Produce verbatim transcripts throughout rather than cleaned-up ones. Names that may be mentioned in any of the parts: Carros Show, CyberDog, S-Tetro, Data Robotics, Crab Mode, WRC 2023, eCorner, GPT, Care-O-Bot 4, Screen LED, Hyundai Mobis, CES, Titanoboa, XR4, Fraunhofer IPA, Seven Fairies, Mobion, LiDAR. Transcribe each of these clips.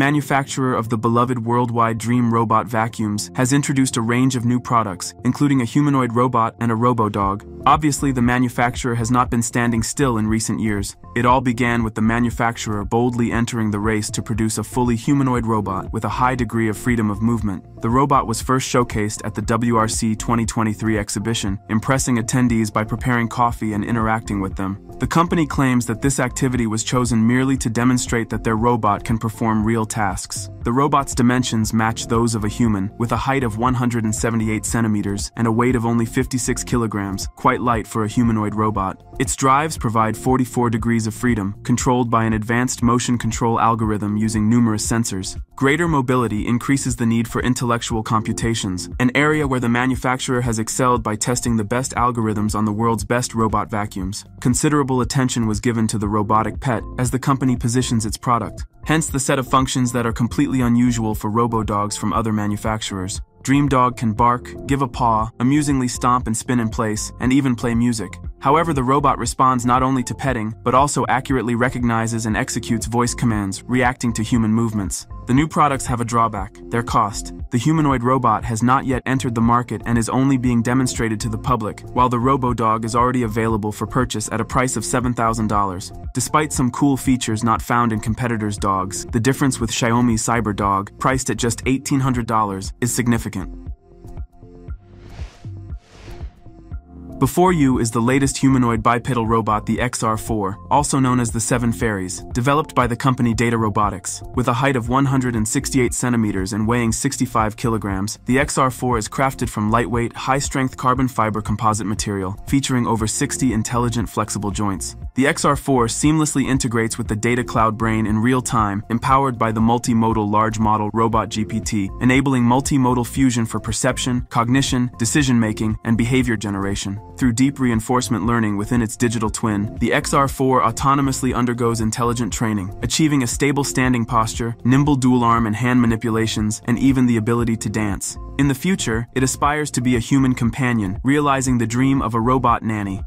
manufacturer of the beloved worldwide dream robot vacuums, has introduced a range of new products, including a humanoid robot and a robo-dog. Obviously, the manufacturer has not been standing still in recent years. It all began with the manufacturer boldly entering the race to produce a fully humanoid robot with a high degree of freedom of movement. The robot was first showcased at the W R C twenty twenty-three exhibition, impressing attendees by preparing coffee and interacting with them. The company claims that this activity was chosen merely to demonstrate that their robot can perform real tasks. The robot's dimensions match those of a human, with a height of one hundred seventy-eight centimeters and a weight of only fifty-six kilograms, quite light for a humanoid robot. Its drives provide forty-four degrees of freedom, controlled by an advanced motion control algorithm using numerous sensors. Greater mobility increases the need for intellectual computations, an area where the manufacturer has excelled by testing the best algorithms on the world's best robot vacuums. Considerable attention was given to the robotic pet as the company positions its product, hence the set of functions that are completely unusual for robo-dogs from other manufacturers. Dream Dog can bark, give a paw, amusingly stomp and spin in place, and even play music. However, the robot responds not only to petting, but also accurately recognizes and executes voice commands, reacting to human movements. The new products have a drawback: their cost. The humanoid robot has not yet entered the market and is only being demonstrated to the public, while the robo-dog is already available for purchase at a price of seven thousand dollars. Despite some cool features not found in competitors' dogs, the difference with Xiaomi's CyberDog, priced at just eighteen hundred dollars, is significant. Before you is the latest humanoid bipedal robot, the X R four, also known as the Seven Fairies, developed by the company Data Robotics. With a height of one hundred sixty-eight centimeters and weighing sixty-five kilograms, the X R four is crafted from lightweight, high-strength carbon fiber composite material, featuring over sixty intelligent flexible joints. The X R four seamlessly integrates with the data cloud brain in real time, empowered by the multimodal large model robot G P T, enabling multimodal fusion for perception, cognition, decision-making, and behavior generation. Through deep reinforcement learning within its digital twin, the X R four autonomously undergoes intelligent training, achieving a stable standing posture, nimble dual arm and hand manipulations, and even the ability to dance. In the future, it aspires to be a human companion, realizing the dream of a robot nanny.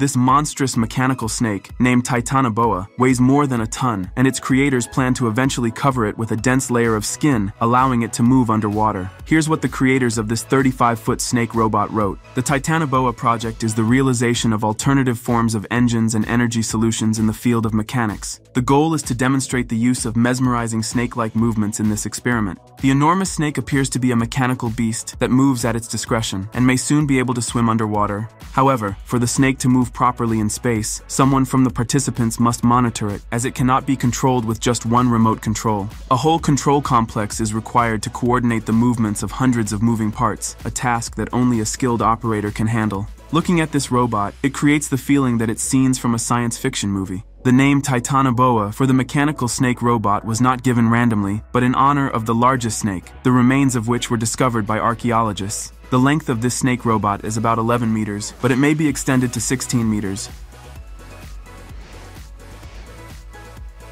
This monstrous mechanical snake, named Titanoboa, weighs more than a ton, and its creators plan to eventually cover it with a dense layer of skin, allowing it to move underwater. Here's what the creators of this thirty-five foot snake robot wrote. The Titanoboa project is the realization of alternative forms of engines and energy solutions in the field of mechanics. The goal is to demonstrate the use of mesmerizing snake-like movements in this experiment. The enormous snake appears to be a mechanical beast that moves at its discretion, and may soon be able to swim underwater. However, for the snake to move properly in space, someone from the participants must monitor it, as it cannot be controlled with just one remote control. A whole control complex is required to coordinate the movements of hundreds of moving parts, a task that only a skilled operator can handle. Looking at this robot, it creates the feeling that it's scenes from a science fiction movie. The name Titanoboa for the mechanical snake robot was not given randomly, but in honor of the largest snake, the remains of which were discovered by archaeologists. The length of this snake robot is about eleven meters, but it may be extended to sixteen meters.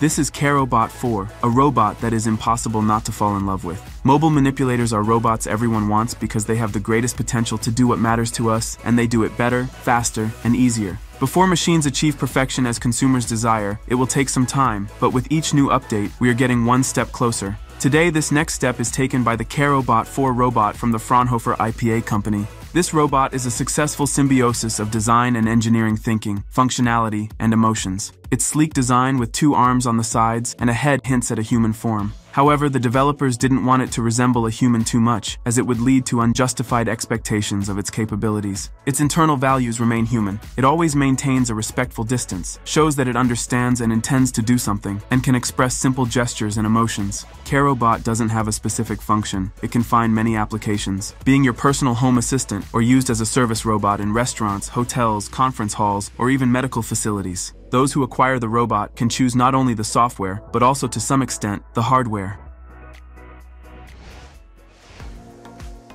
This is Care-O-Bot four, a robot that is impossible not to fall in love with. Mobile manipulators are robots everyone wants because they have the greatest potential to do what matters to us, and they do it better, faster, and easier. Before machines achieve perfection as consumers desire, it will take some time, but with each new update, we are getting one step closer. Today, this next step is taken by the Care-O-Bot four robot from the Fraunhofer I P A company. This robot is a successful symbiosis of design and engineering thinking, functionality, and emotions. Its sleek design with two arms on the sides and a head hints at a human form. However, the developers didn't want it to resemble a human too much, as it would lead to unjustified expectations of its capabilities. Its internal values remain human. It always maintains a respectful distance, shows that it understands and intends to do something, and can express simple gestures and emotions. Care-O-Bot doesn't have a specific function. It can find many applications, being your personal home assistant or used as a service robot in restaurants, hotels, conference halls, or even medical facilities. Those who acquire the robot can choose not only the software, but also to some extent, the hardware.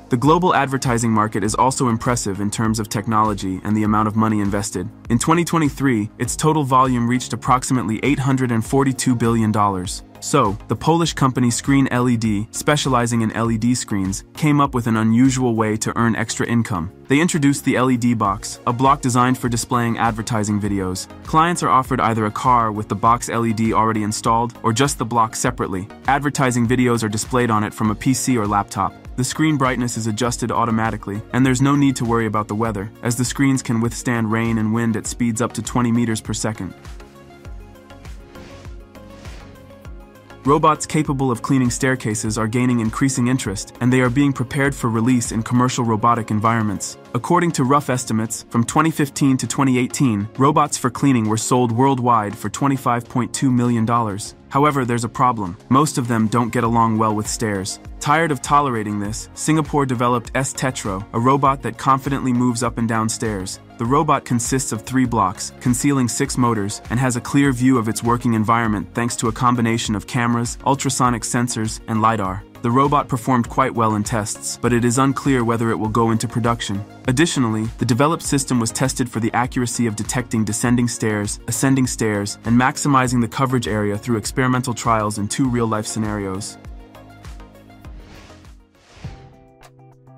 The global advertising market is also impressive in terms of technology and the amount of money invested. In twenty twenty-three, its total volume reached approximately eight hundred forty-two billion dollars. So, the Polish company Screen L E D, specializing in L E D screens, came up with an unusual way to earn extra income. They introduced the L E D box, a block designed for displaying advertising videos. Clients are offered either a car with the box L E D already installed, or just the block separately. Advertising videos are displayed on it from a P C or laptop. The screen brightness is adjusted automatically, and there's no need to worry about the weather, as the screens can withstand rain and wind at speeds up to twenty meters per second. Robots capable of cleaning staircases are gaining increasing interest, and they are being prepared for release in commercial robotic environments. According to rough estimates, from twenty fifteen to twenty eighteen, robots for cleaning were sold worldwide for twenty-five point two million dollars. However, there's a problem. Most of them don't get along well with stairs. Tired of tolerating this, Singapore developed S-Tetro, a robot that confidently moves up and down stairs. The robot consists of three blocks, concealing six motors, and has a clear view of its working environment thanks to a combination of cameras, ultrasonic sensors, and LiDAR. The robot performed quite well in tests, but it is unclear whether it will go into production. Additionally, the developed system was tested for the accuracy of detecting descending stairs, ascending stairs, and maximizing the coverage area through experimental trials in two real-life scenarios.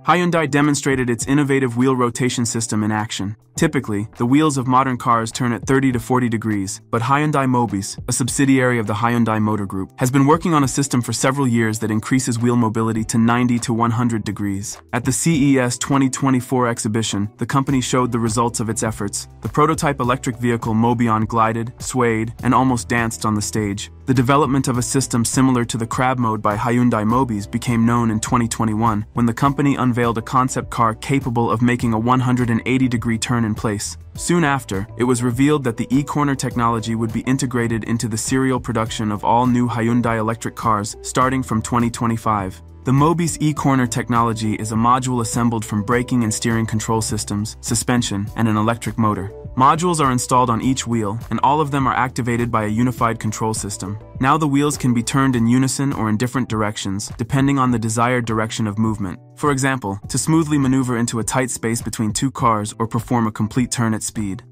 Hyundai demonstrated its innovative wheel rotation system in action. Typically, the wheels of modern cars turn at thirty to forty degrees, but Hyundai Mobis, a subsidiary of the Hyundai Motor Group, has been working on a system for several years that increases wheel mobility to ninety to one hundred degrees. At the C E S twenty twenty-four exhibition, the company showed the results of its efforts. The prototype electric vehicle Mobion glided, swayed, and almost danced on the stage. The development of a system similar to the Crab Mode by Hyundai Mobis became known in twenty twenty-one, when the company unveiled a concept car capable of making a one hundred eighty degree turn in place. Soon after, it was revealed that the eCorner technology would be integrated into the serial production of all new Hyundai electric cars, starting from twenty twenty-five. The Mobis eCorner technology is a module assembled from braking and steering control systems, suspension, and an electric motor. Modules are installed on each wheel, and all of them are activated by a unified control system. Now the wheels can be turned in unison or in different directions, depending on the desired direction of movement. For example, to smoothly maneuver into a tight space between two cars or perform a complete turn at speed.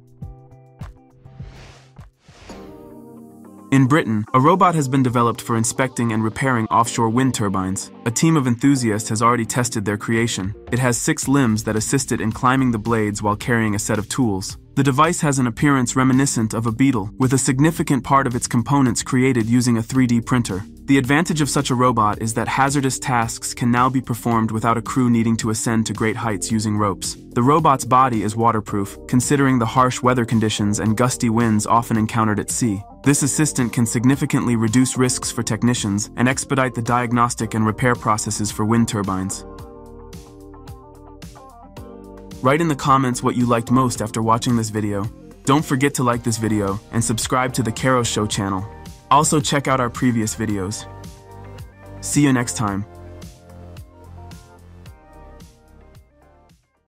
In Britain, a robot has been developed for inspecting and repairing offshore wind turbines. A team of enthusiasts has already tested their creation. It has six limbs that assist it in climbing the blades while carrying a set of tools. The device has an appearance reminiscent of a beetle, with a significant part of its components created using a three D printer. The advantage of such a robot is that hazardous tasks can now be performed without a crew needing to ascend to great heights using ropes. The robot's body is waterproof, considering the harsh weather conditions and gusty winds often encountered at sea. This assistant can significantly reduce risks for technicians and expedite the diagnostic and repair processes for wind turbines. Write in the comments what you liked most after watching this video. Don't forget to like this video and subscribe to the Carros Show channel. Also check out our previous videos. See you next time.